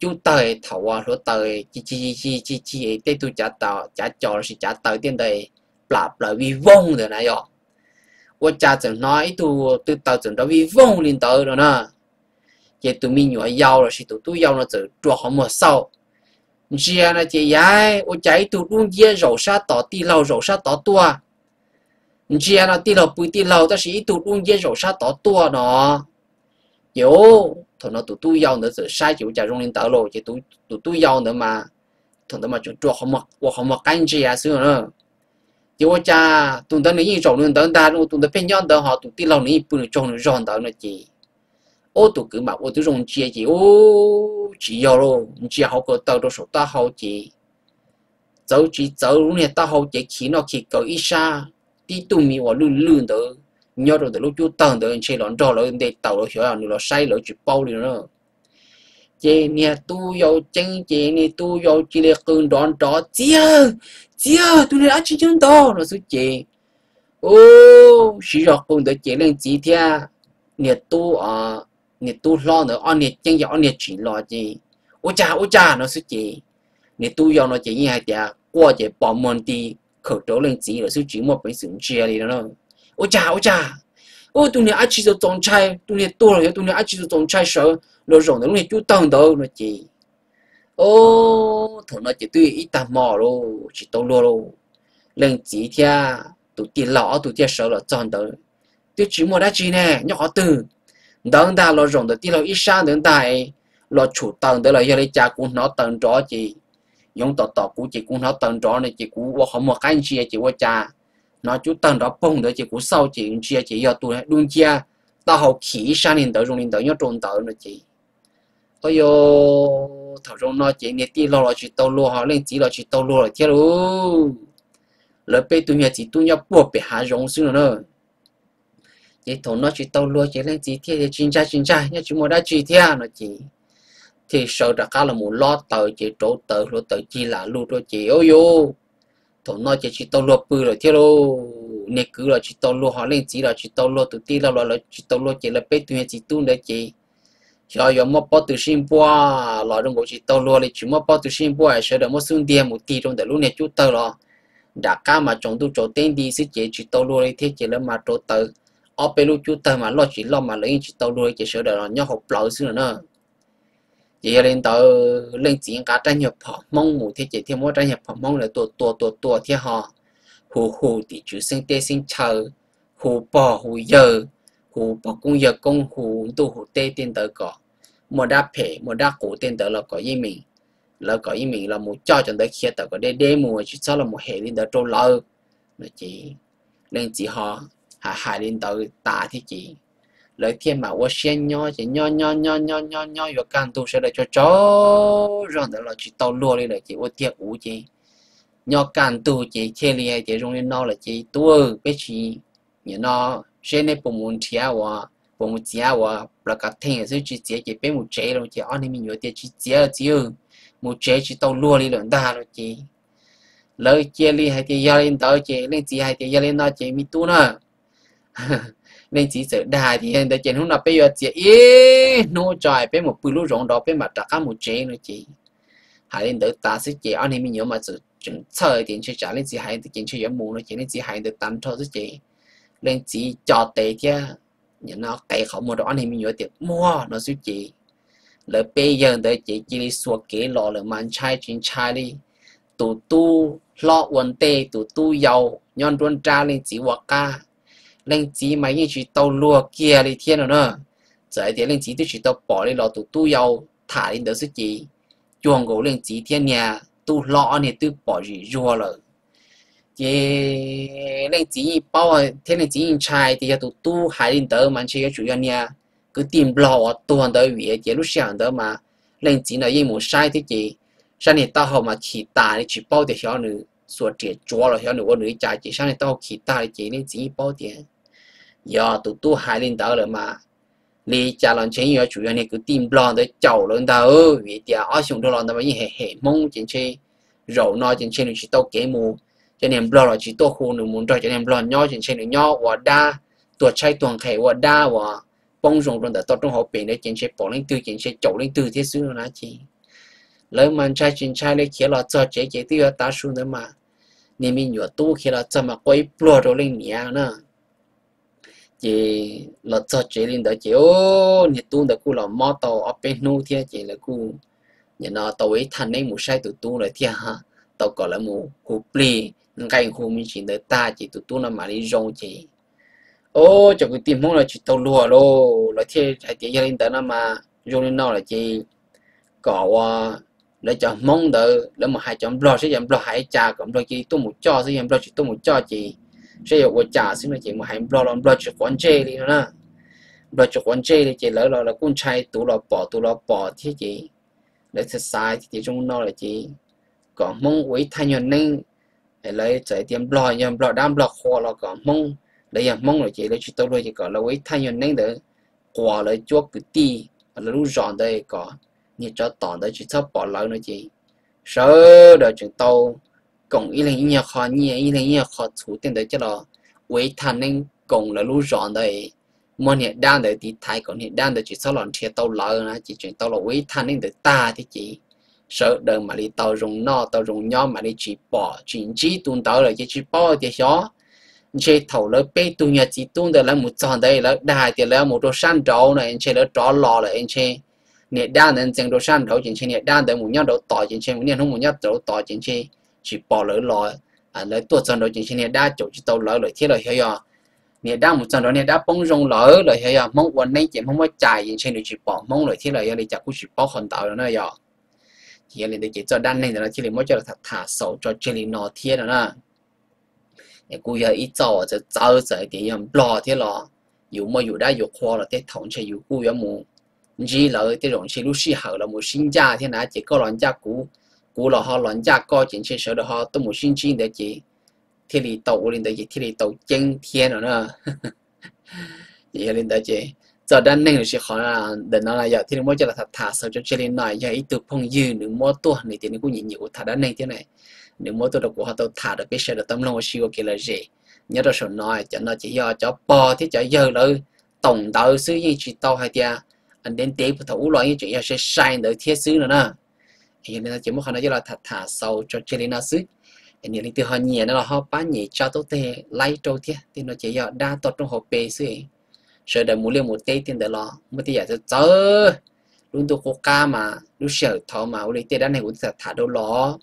chú tơi thầu à số tơi chi tê tu trả tờ trả trò thì trả tơi tiền đời bả lợi vi vong rồi này rồi qua cha rằng nói tu tờ rằng đó vi vong liền tờ rồi nè chỉ tụi mình nhỏ giàu rồi thì tụi tôi giàu nó chỉ trò họ mà sau chia là chị gái ô cháy tụt luôn chia rổ sát tỏ ti lâu rổ sát tỏ tua chia là ti lâu bùi ti lâu ta sĩ tụt luôn chia rổ sát tỏ tua nó yếu thằng nó tụt tui giàu nữa rồi sai chịu trả rung lên tở lộ chị tụi giàu nữa mà thằng nó mà chịu trò không mặc canh chia xưa nữa chị ô cha tụi tớ lấy gì rổ lên tớ ta luôn tụi tớ phên nhon tớ họ tụi ti lâu lấy bùi được tròn ròn tớ nữa chị ô tụi cứ bảo ô tụi rung chia chị ô chỉ do luôn chia học cơ tao đâu số ta học chỉ cháu lúc này ta học chỉ khi nó khi có ít xa đi tụi mình vào lươn đó nhớ rồi từ lúc chú tần đó chơi lòn trò rồi để tàu rồi hiểu rồi nó say rồi chụp bao liền nữa chị nè tôi vào chân chị nè tôi vào chỉ để cơn đón trò chia tôi để ăn chỉ chân to nó suy chị ô chỉ do cơn đó chị lên chỉ thea nè tôi à nè tu lo nữa on nè chân giờ on nè chỉ lo gì ôi cha nó suy chị nè tu giờ nó chỉ như hai cha qua chỉ bỏ mòn đi khẩu trấu lên chỉ rồi suy chỉ một cái sừng chia đi nó ôi cha ôi tụi nè ăn chỉ rồi trồng chay tụi nè tu rồi tụi nè ăn chỉ rồi trồng chay sợ rồi rồng nó nè chú tăng đâu nó chị ô thằng nó chỉ tui ít tạm mò luôn chỉ tao lo luôn lên chỉ thea tụi tiền lọ tụi thea sợ là tròn tới tụi chỉ một đã chỉ nè nhỏ từ đằng ta lo rộng được tí lo ít xa đến tại lo chủ tầng để là do lấy cha cũng nó tầng rõ chị giống tọt của chị cũng nó tầng rõ này chị cũng không một cái chia chị qua cha nó chú tầng đó bông để chị cũng sau chị chia chị do tôi đun chia tao học khí xa nên tới dùng nên tới nhớ trộn tới nữa chị ôi yo thảo rộng nó chị nghe tí lo chị tao lo họ lên chỉ lo chị tao lo rồi chết luôn lời bây tôi nghe chị tôi nhớ buộc bị hạ rộng xíu nữa chị thổ nó chỉ tao luôn chỉ lên chỉ thế chính trai nhá chúng mua đã chỉ thế nó chỉ thì sợ ra cá là muốn lo tờ chỉ trổ tờ rồi tờ chỉ là luôn rồi chị ôi yo thổ nó chỉ tao luôn bự rồi thế luôn nè cứ là chỉ tao luôn họ lên chỉ là chỉ tao luôn tụi ti là chỉ tao luôn chỉ là bé tụi chị tu đấy chị rồi giờ mua bao tụi xin qua lo trong bộ chỉ tao luôn thì chúng mua bao tụi xin qua sợ được mua xương đen một tí trong để lúc này chút tờ rồi đã cá mà chọn tụi chỗ tên đi xí chị chỉ tao luôn đấy thế chị là mà trổ tờ ở bên lúc chú tơ mà lo chỉ lo mà lấy chỉ tao nuôi chỉ sửa đời nó nhau học lậu xíu nữa chị lên tao lên chỉ cả trang nhập họ mong muốn thế chị thêm mỗi trang nhập họ mong là tua thế họ hù thì chữ sinh tê sinh chờ hù bò cũng giờ công hù tê tên tới cỏ một đáp thể một đáp cổ tên tới là có gì mình là có gì mình là một cho chẳng tới kia tao có đê mùa chỉ sau là một hệ lên tới trâu lợn là chị lên chỉ họ hại đến tới tả thì chị lời thiên mà ô xen nho chỉ nho và càng tu sẽ để cho cháu rồi đó là chị tao lùa đi là chị ô thiệt ủ chị nho càng tu chị chê lia chị dùng đến nó là chị tu biết chị như nó sẽ nên bổ môn chéo và bổ môn chéo và là cả thiên sẽ chị chế biết một chế rồi chị ăn thì mình nhớ tiền chị chế chứ một chế chị tao lùa đi lần ta rồi chị lời chê lia hay chị giao lên tới chị lên chị hay chị giao lên nó chị mi tu nữa nên chỉ sợ đài thì hiện tại trên hôm nào bây giờ chị nô trời với một bự lũ rộng đó với mặt trạc cá một chế nữa chị hãy lên tới ta sẽ chị anh em mình nhớ mà sự chuẩn thời tiền chơi trả lên chị hãy tiền chơi gió mù nó chị nên chị hãy được tắm thôi chứ chị lên chị cho tệ kia nó cái khẩu một đó thì mình nhớ tiệp mua nó suy chị lỡ bây giờ tới chị đi xua kế lò lỡ mang chai chín chai đi tụ tu lọ quần tê tụ tu dầu nhon tuôn tra lên chỉ hoặc ca lên chỉ mấy như chỉ tàu lùa kia đi thiên rồi nữa giờ thì lên chỉ tôi chỉ tàu bỏ đi lọ tụ tu dầu thả lên tới suy chị chuồng gỗ lên chỉ thiên nhà tu lọ này tôi bỏ gì rùa rồi chị lên chỉ bao thế lên chỉ chai thì tụ tu hai lên tới mang chơi chủ nhân nhà cứ tìm lò tuần tới việc chị lúc sáng tới mà lên chỉ là yên một sai thế chị sau này tao học mà chỉ tài chỉ bao tiền cho nữ suốt chuyện chua rồi cho nữ con nữ trai chỉ sau này tao chỉ tài chỉ nên chỉ bao tiền giờ tụi tôi hai lên tao rồi mà đi trả lần chuyện giờ chủ yếu này cứ tìm lon tới chầu lên tao vì tiền ở xuống đâu lon tao mới hề hề mông trên chơi rượu no trên chơi chỉ tao kế mù cho nên lon là chỉ tao khô nữ muốn rồi cho nên lon nhoi trên chơi nữ nhoi và đa tuột chai tuồng khề và đa và bông rồng rồi tao trong hộp biển để trên chơi bỏ lên từ trên chơi chầu lên từ thế xứ nó nói chi lấy mình trai chín trai lấy kia là cho chế tiêu ta xuống nữa mà nên mình nhớ tu khi là cho mà quay plua rồi lên nhẹ nữa chị là cho chế lên đó chị ô nhiệt tu được cô là mò tàu ở bên nu thế chị là cô nhà nó tàu ấy thành đấy một sai tụi tu rồi thế ha tàu còn là một khu pli ngay khu mình chỉ đợi ta chị tụi tu là mà đi rong chị ô cho cái tìm mong là chị tàu lùa luôn rồi thế chị gia lên đó nó mà rong lên nào là chị có để cho mong đợi để mà hai chọn blog sẽ chọn blog hai trà cộng đôi khi tôi một cho sẽ chọn blog chỉ tôi một cho chị sẽ dùng của trà xin là chị mà hai blog làm blog cho quán chơi đi nữa nè blog cho quán chơi thì chị lỡ là con trai tụ lọ bỏ thế chị để thật sai thì trong nó là chị còn mong quý thay nhận nên để lấy chạy tiệm blog nhầm blog đam blog kho là còn mong để làm mong là chị lấy chỉ tôi rồi chị còn là quý thay nhận nên để quả lấy chuột cứ ti là lúc giòn đây có như cho tỏ tới chỉ sắp bỏ lỡ nữa chị sợ đời chúng tàu cộng ý lên nhà khó nhẹ ý lên nhà khó thủ tiền tới cho nó quấy thành nên cộng là lũ rọn đấy mà hiện đang để tí thái còn hiện đang để chỉ sau lần chia tàu lỡ nữa chị chuyện tàu là quấy thành nên để ta thì chị sợ đời mà đi tàu rồng no tàu rồng nhỏ mà đi chỉ bỏ chuyện chỉ tuôn tới là chỉ bỏ thì xó chơi thầu lỡ bé tuôn nhà chỉ tuôn tới là một tròn đây là đài thì là một đồ san trâu này chơi lỡ trò lò là anh chơi nè đa nên chẳng đồ san đầu chính trên nè đa tới muốn nhau đầu tỏi chính trên muốn nhau không muốn nhau đầu tỏi chính trên chỉ bỏ lỡ lòi lấy tuột chân đầu chính trên nè đa chỗ chỉ tàu lỡ lời thiết lời hiểu giờ nè đa một chân đó nè đa bông rong lỡ lời hiểu giờ mong quần này chỉ mong mới chạy chính trên được chỉ bỏ mong lời thiết lời giờ để chặt cũng chỉ bỏ còn tàu nữa giờ chỉ là để chỉ cho đan này là chỉ để mới cho là thả sầu cho chỉ là nó thiết nữa nè để cú giờ ít trò sẽ trâu sẽ thì làm lò thiết lò dù mà dù đã dù khoa là thiết thòng sẽ dù cú giờ mù chỉ là cái dòng xe lúc xí hậu là một sinh gia thế nào chỉ có loạn gia cũ là họ loạn gia coi chuyện xe sở được họ tôi một sinh chi để chị thì đi tàu lên tới chị thì đi tàu chân thiên rồi nữa chị lên tới chị giờ đang nên sẽ khó là để nó là giờ thì mỗi giờ là thật thà sau cho chơi lên nói giờ ít từ phong dư nếu mỗi tuần này thì nó cũng nhìn nhiều thà đang nên thế này nếu mỗi tuần của họ tôi thà được biết sẽ được tâm lòng siêu kia là gì nhớ ra số nói cho nó chỉ do cho po thế cho giờ rồi tổng tàu xứ như chị tàu hay tia anh đến tiếp thủ loại như chuyện sẽ sai đợi thiết xứ nữa nè hiện nay chỉ muốn họ nói là thật thả sâu cho chơi nó xứ hiện nay từ họ nhẹ nó là họ bán nhẹ cho tôi tê lấy trâu thiết thì nó chỉ giờ đa tốt trong hộp bê xứ sợ đợi muốn liên một tê tiền để lo mới thì giải cho luôn tôi coca mà lúc sợ thọ mà lấy tê đan này cũng thật thả đâu lo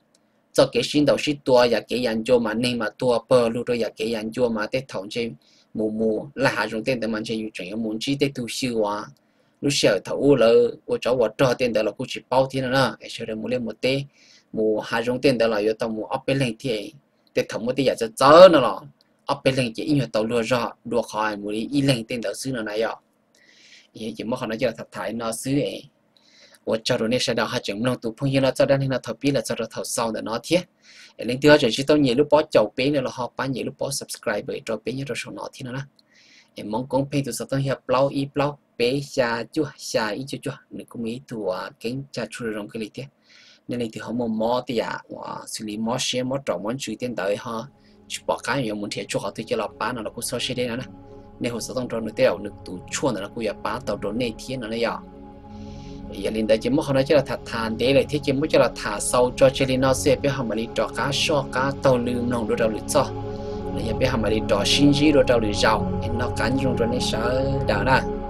cho cái xin đầu xin tua và cái dàn cho mà nên mà tua bờ luôn rồi và cái dàn cho mà tê thòng trên mù là hạ dùng tên để mình chơi chuyện muốn chi tê thu siêu à lúc xưa thầu là của cháu vợ cho tiền đó là cô chỉ bao tiền nữa, sau đó mua lên một tê, mua hai dòng tiền đó là yêu tao mua ấp bên lên thì tết thầu một tê giờ sẽ chớ nữa rồi, ấp bên lên chỉ nhiều tàu lừa rồi, đua khỏi mua đi lên tiền đó xứ này rồi, vậy chỉ mới còn nói là thập thái nó xứ ấy, của cháu rồi nên sẽ đào hai chồng long tụ phong như là cho đến khi là thầu biết là cho thầu sau để nó thiết, lên thứ hai rồi chỉ tao nhiều lúc bỏ chầu bé nữa là họ bán nhiều lúc bỏ subscribe bởi cho bé như rồi số nó thế nữa, em mong con bé tụi sao tao hiệp lâu y lâu bé xa ít chưa nếu có mấy tuổi kính cha chui rồng cái này nên là thì họ mua mò thì à xử lý mò xe mò trộm món chui tiền tới ha bỏ cá nhiều muốn thiệt cho họ tôi chỉ là bán là cô so xe đấy nè nên họ sẽ tăng trộn được tèo được tủ chua là cô giờ bán tàu trộn này thiên là này giờ giờ lên đây chỉ muốn họ nói chỉ là thà thàn đấy là thế chỉ muốn chỉ là thà sâu cho chơi nó sẽ biết họ mà đi trò cá so cá tàu lươn nòng đôi đầu lưỡi so lấy bé hàm mà đi trò xin gì rồi trao đi giàu nó cắn trong rồi nó sợ đỡ ra.